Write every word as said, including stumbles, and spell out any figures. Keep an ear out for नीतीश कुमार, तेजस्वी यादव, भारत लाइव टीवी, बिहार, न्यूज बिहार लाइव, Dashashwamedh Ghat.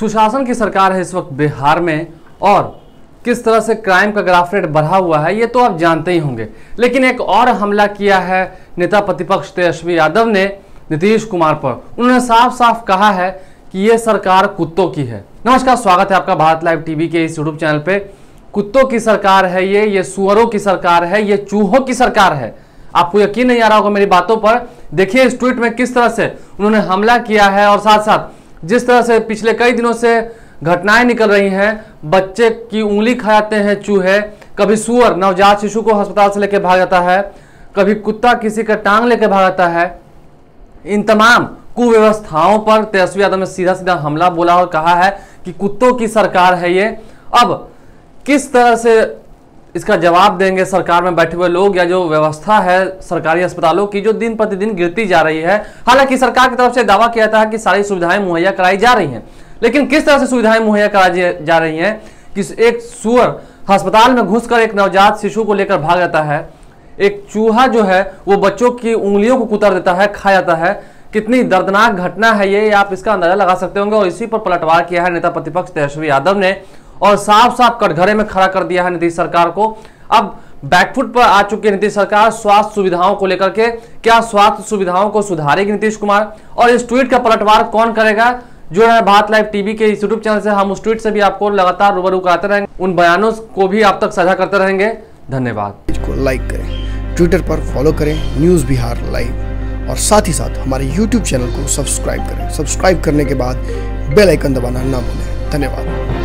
सुशासन की सरकार है इस वक्त बिहार में, और किस तरह से क्राइम का ग्राफ रेट बढ़ा हुआ है ये तो आप जानते ही होंगे। लेकिन एक और हमला किया है नेता प्रतिपक्ष तेजस्वी यादव ने नीतीश कुमार पर। उन्होंने साफ साफ कहा है कि ये सरकार कुत्तों की है। नमस्कार, स्वागत है आपका भारत लाइव टीवी के इस यूट्यूब चैनल पे। कुत्तों की सरकार है ये, ये सुअरों की सरकार है, ये चूहों की सरकार है। आपको यकीन नहीं आ रहा होगा मेरी बातों पर, देखिए इस ट्वीट में किस तरह से उन्होंने हमला किया है। और साथ साथ जिस तरह से पिछले कई दिनों से घटनाएं निकल रही हैं, बच्चे की उंगली खाते हैं चूहे, कभी सुअर नवजात शिशु को अस्पताल से लेकर भाग जाता है, कभी कुत्ता किसी का टांग लेकर भाग जाता है। इन तमाम कुव्यवस्थाओं पर तेजस्वी यादव ने सीधा सीधा हमला बोला और कहा है कि कुत्तों की सरकार है ये। अब किस तरह से इसका जवाब देंगे सरकार में बैठे हुए लोग, या जो व्यवस्था है सरकारी अस्पतालों की जो दिन प्रतिदिन गिरती जा रही है। हालांकि सरकार की तरफ से दावा किया जाता है कि सारी सुविधाएं मुहैया कराई जा रही हैं, लेकिन किस तरह से सुविधाएं मुहैया कराई जा रही हैं कि एक सुअर अस्पताल में घुसकर एक नवजात शिशु को लेकर भाग जाता है, एक चूहा जो है वो बच्चों की उंगलियों को कुतर देता है, खा जाता है। कितनी दर्दनाक घटना है ये, आप इसका अंदाजा लगा सकते होंगे। और इसी पर पलटवार किया है नेता प्रतिपक्ष तेजस्वी यादव ने, और साफ साफ कटघरे में खड़ा कर दिया है नीतीश सरकार को। अब बैकफुट पर आ चुकी है नीतीश सरकार स्वास्थ्य सुविधाओं को लेकर के। क्या स्वास्थ्य सुविधाओं को सुधारेगी नीतीश कुमार, और इस ट्वीट का पलटवार कौन करेगा? जो है भारत लाइव टीवी के इस यूट्यूब चैनल से हम उस ट्वीट से भी आपको लगातार रूबरू कराते रहेंगे, उन बयानों को भी आप तक साझा करते रहेंगे। धन्यवाद। लाइक करें, ट्विटर पर फॉलो करें न्यूज बिहार लाइव, और साथ ही साथ हमारे यूट्यूब चैनल को सब्सक्राइब करें। सब्सक्राइब करने के बाद बेल आइकन दबाना ना भूलें। धन्यवाद।